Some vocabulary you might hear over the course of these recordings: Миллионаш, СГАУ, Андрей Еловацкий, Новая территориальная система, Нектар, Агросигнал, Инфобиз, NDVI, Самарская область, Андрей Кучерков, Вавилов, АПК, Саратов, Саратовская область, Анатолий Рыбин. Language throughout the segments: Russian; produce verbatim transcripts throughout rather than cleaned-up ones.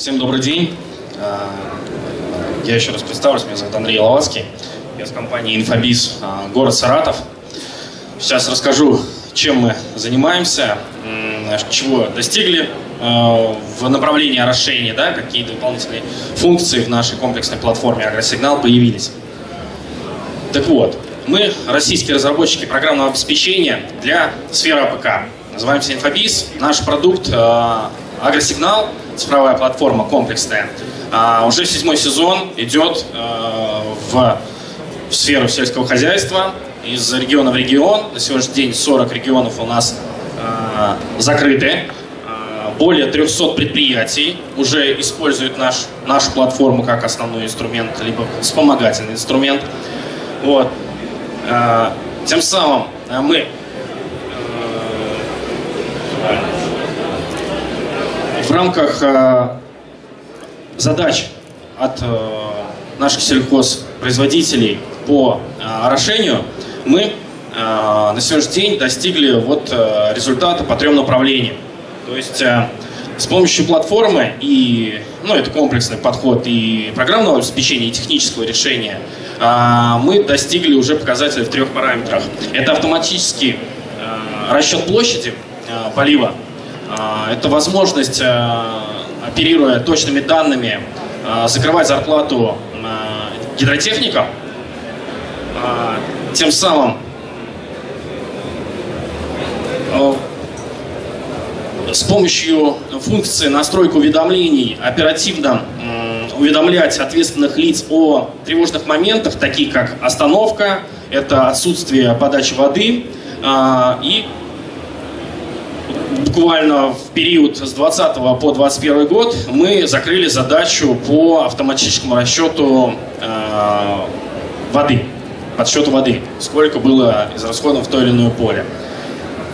Всем добрый день. Я еще раз представлюсь, меня зовут Андрей Еловацкий. Я с компанией «Инфобиз», город Саратов. Сейчас расскажу, чем мы занимаемся, чего достигли в направлении расширения, да, какие дополнительные функции в нашей комплексной платформе «Агросигнал» появились. Так вот, мы российские разработчики программного обеспечения для сферы АПК. Называемся «Инфобиз». Наш продукт «Агросигнал», цифровая платформа комплексная, уже седьмой сезон идет в сферу сельского хозяйства из региона в регион. На сегодняшний день сорок регионов у нас закрыты. Более трёхсот предприятий уже используют наш, нашу платформу как основной инструмент, либо вспомогательный инструмент. Вот. Тем самым мы в рамках задач от наших сельхозпроизводителей по орошению мы на сегодняшний день достигли вот результата по трем направлениям. То есть с помощью платформы, и, ну, это комплексный подход и программного обеспечения, и технического решения, мы достигли уже показателей в трех параметрах. Это автоматический расчет площади полива, это возможность, оперируя точными данными, закрывать зарплату гидротехникам, тем самым с помощью функции настройки уведомлений оперативно уведомлять ответственных лиц о тревожных моментах, такие как остановка, это отсутствие подачи воды, и буквально в период с двадцатого по двадцать первый год мы закрыли задачу по автоматическому расчету воды, подсчету воды, сколько было израсходовано в то или иное поле.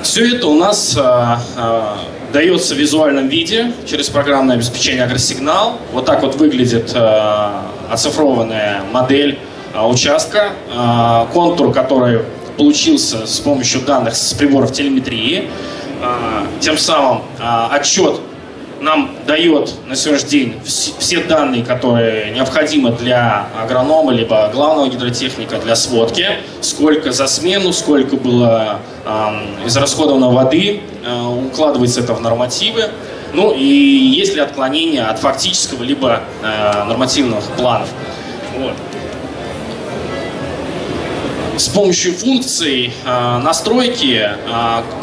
Все это у нас дается в визуальном виде через программное обеспечение «Агросигнал». Вот так вот выглядит э, оцифрованная модель э, участка, э, контур, который получился с помощью данных с приборов телеметрии. Э, тем самым э, отчет нам дает на сегодняшний день вс все данные, которые необходимы для агронома, либо главного гидротехника для сводки. Сколько за смену, сколько было э, израсходовано воды, э, укладывается это в нормативы. Ну и есть ли отклонение от фактического, либо э, нормативных планов. Вот. С помощью функций э, настройки э,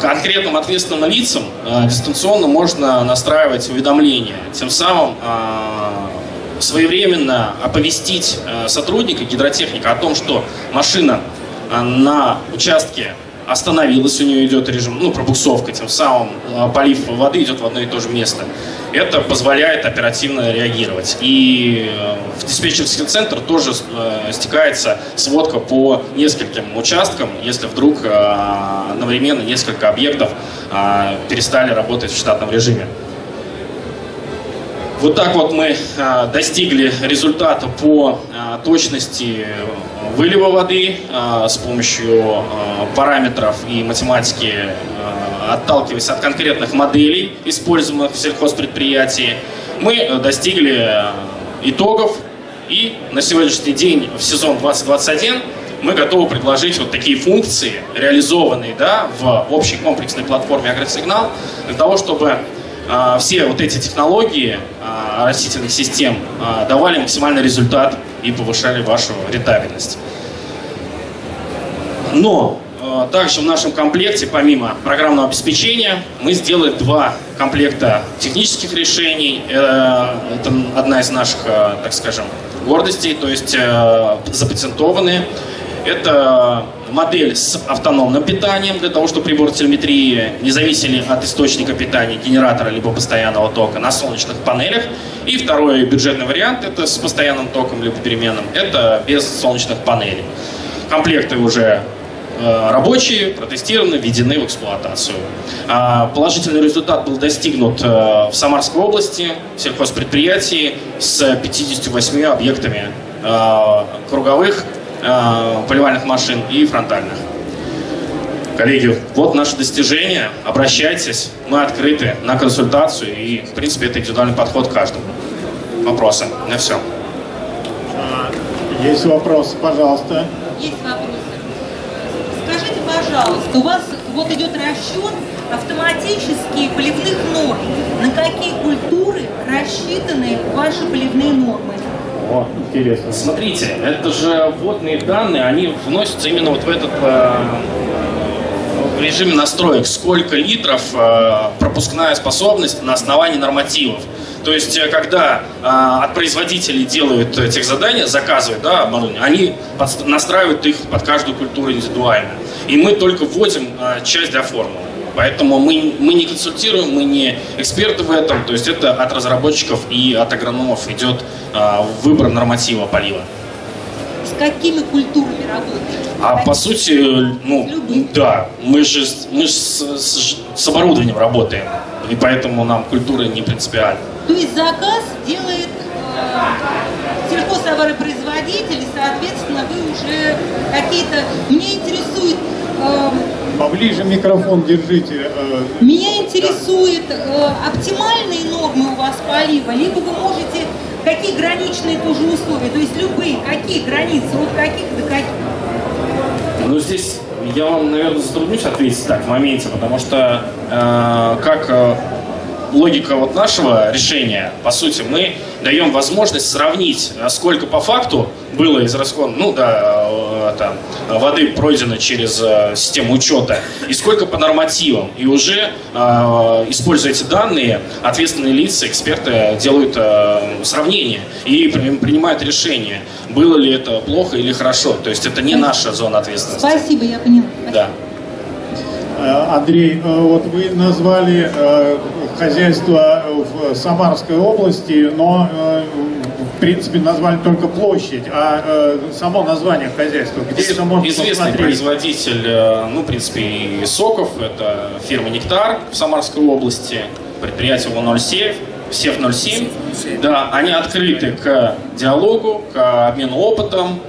конкретным ответственным лицам э, дистанционно можно настраивать уведомления, тем самым э, своевременно оповестить э, сотрудника, гидротехника о том, что машина э, на участке остановилась, у нее идет режим, ну, пробуксовка, тем самым э, полив воды идет в одно и то же место. Это позволяет оперативно реагировать. И в диспетчерский центр тоже стекается сводка по нескольким участкам, если вдруг одновременно несколько объектов перестали работать в штатном режиме. Вот так вот мы достигли результата по точности вылива воды с помощью параметров и математики, отталкиваясь от конкретных моделей, используемых в сельхозпредприятии. Мы достигли итогов, и на сегодняшний день в сезон двадцать двадцать один мы готовы предложить вот такие функции, реализованные, да, в общей комплексной платформе «Агросигнал», для того, чтобы э, все вот эти технологии э, растительных систем э, давали максимальный результат и повышали вашу рентабельность. Но также в нашем комплекте, помимо программного обеспечения, мы сделали два комплекта технических решений. Это одна из наших, так скажем, гордостей, то есть запатентованные. Это модель с автономным питанием, для того, чтобы приборы телеметрии не зависели от источника питания, генератора, либо постоянного тока на солнечных панелях. И второй бюджетный вариант, это с постоянным током, либо переменным, это без солнечных панелей. Комплекты уже рабочие, протестированы, введены в эксплуатацию. Положительный результат был достигнут в Самарской области, в сельхозпредприятии, с пятьюдесятью восьмью объектами круговых поливальных машин и фронтальных. Коллеги, вот наши достижения. Обращайтесь, мы открыты на консультацию, и, в принципе, это индивидуальный подход к каждому. вопросы. На все. Есть вопросы, пожалуйста. Есть вопросы. Скажите, пожалуйста, у вас вот идет расчет автоматически поливных норм. На какие культуры рассчитаны ваши поливные нормы? О, интересно. Смотрите, это же вводные данные, они вносятся именно вот в этот э, в режиме настроек, сколько литров э, пропускная способность на основании нормативов. То есть, когда э, от производителей делают техзадания, заказывают, да, оборудование, они под, настраивают их под каждую культуру индивидуально. И мы только вводим э, часть для формулы. Поэтому мы, мы не консультируем, мы не эксперты в этом. То есть, это от разработчиков и от агрономов идет э, выбор норматива полива. С какими культурами работаете? А по сути, ну, да, мы же, мы же с, с, с оборудованием работаем. И поэтому нам культура не принципиальна. То есть заказ делает э, сельхозтоваропроизводитель, и, соответственно, вы уже какие-то... Меня интересует... Э, Поближе микрофон держите. Э, меня интересует э, оптимальные нормы у вас полива, либо вы можете... Какие граничные тоже условия, то есть любые, какие границы, вот каких до каких? Ну, здесь я вам, наверное, затруднюсь ответить так в моменте, потому что э, как э, логика вот нашего решения, по сути, мы даем возможность сравнить, сколько по факту было израсходовано, ну да, э, там, воды пройдено через э, систему учета, и сколько по нормативам. И уже, э, используя эти данные, ответственные лица, эксперты делают э, сравнение и принимают решение, было ли это плохо или хорошо. То есть это не наша зона ответственности. Спасибо, я поняла. Да. Андрей, вот вы назвали хозяйство в Самарской области, но в принципе назвали только площадь, а само название хозяйства, где Из, это можно известный посмотреть? Производитель, ну, в принципе, и соков, это фирма «Нектар» в Самарской области, предприятие В ноль семь, Сев ноль семь, да, они открыты к диалогу, к обмену опытом,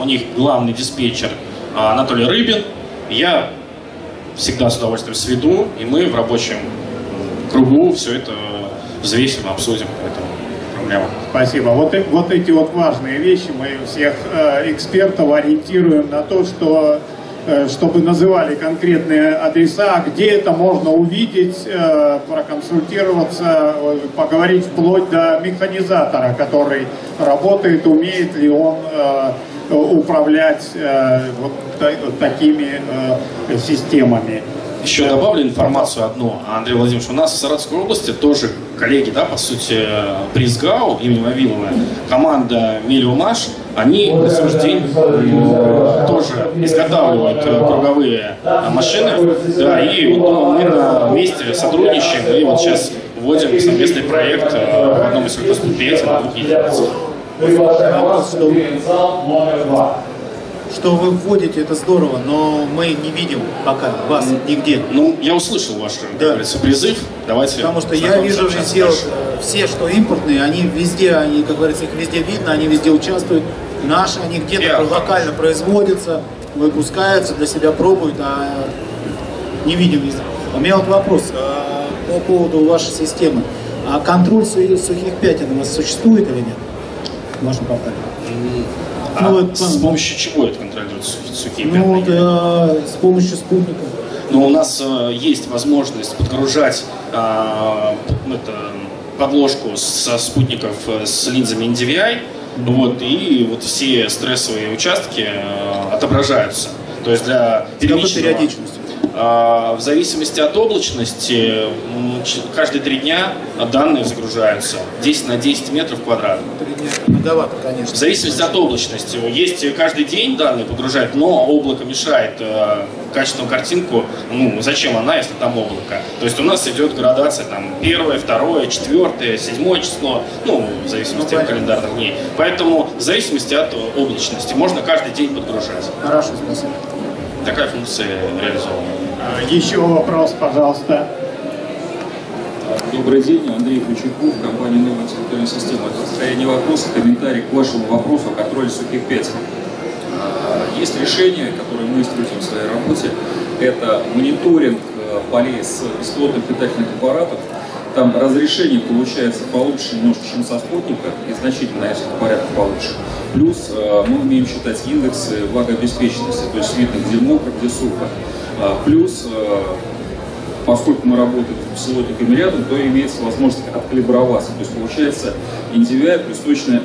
у них главный диспетчер Анатолий Рыбин, я всегда с удовольствием сведу, и мы в рабочем кругу все это взвесим, обсудим эту проблему. Спасибо. Вот, вот эти вот важные вещи мы всех э, экспертов ориентируем на то, что э, чтобы называли конкретные адреса, где это можно увидеть, э, проконсультироваться, поговорить вплоть до механизатора, который работает, умеет ли он э, управлять э, вот, та, вот такими э, системами. Еще добавлю информацию одну, Андрей Владимирович, у нас в Саратовской области тоже коллеги, да, по сути, при СГАУ имени Вавилова, команда Миллионаш, они на сегодняшний день тоже изготавливают круговые машины, да, и вот мы на месте сотрудничаем, и вот сейчас вводим совместный проект в одном из предприятий на двух единицах. Что вы вводите, это здорово, но мы не видим пока вас нигде. Ну, я услышал ваш, да, говорится, призыв. Давайте. Потому что я вижу везде, все, что импортные, они везде, они, как говорится, их везде видно, они везде участвуют. Наши, они где-то я... локально производятся, выпускаются, для себя пробуют, а не видим везде. У меня вот вопрос а, по поводу вашей системы. А контроль сухих пятен у вас существует или нет? Можно поправить. А ну, с это... помощью чего это контролируется? Сухие ну, да, с помощью спутников. Но у нас э, есть возможность подгружать э, это, подложку со спутников с линзами эн ди ви ай, mm-hmm. вот, и вот все стрессовые участки э, отображаются. То есть для первичного, э, в зависимости от облачности, каждые три дня данные загружаются десять на десять метров квадратных. Многовато, конечно. В зависимости от облачности. Есть каждый день данные погружать, но облако мешает э, качественную картинку. Ну, зачем она, если там облако? То есть у нас идет градация там первое, второе, четвертое, седьмое число, ну, в зависимости ну, от календарных дней. Поэтому в зависимости от облачности можно каждый день подгружать. Хорошо, спасибо. Такая функция реализована. Еще вопрос, пожалуйста. Добрый день, Андрей Кучерков, компания «Новая территориальная система». Это состояние вопроса, комментарий к вашему вопросу о контроле сухих пятен. Есть решение, которое мы используем в своей работе, это мониторинг полей с беспилотных летательных аппаратов. там разрешение получается получше немножко, чем со спутника, и значительно на несколько порядков получше. Плюс мы умеем считать индексы влагообеспеченности, то есть видно, где мокро, где сухо. Плюс, поскольку мы работаем с лодниками рядом, то имеется возможность откалиброваться. То есть получается эн ди ви ай плюс точное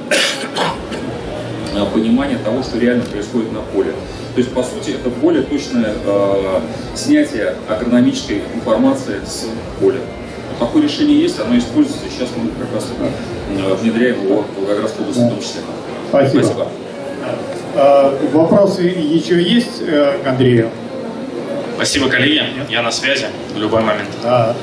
понимание того, что реально происходит на поле. То есть, по сути, это более точное э, снятие агрономической информации с поля. Вот такое решение есть, оно используется, и сейчас мы как раз э, внедряем его в Волгоградской области в том числе. Спасибо. Спасибо. А, вопросы еще есть к Андрею? Спасибо, коллеги. Нет? Я на связи в любой момент. Да.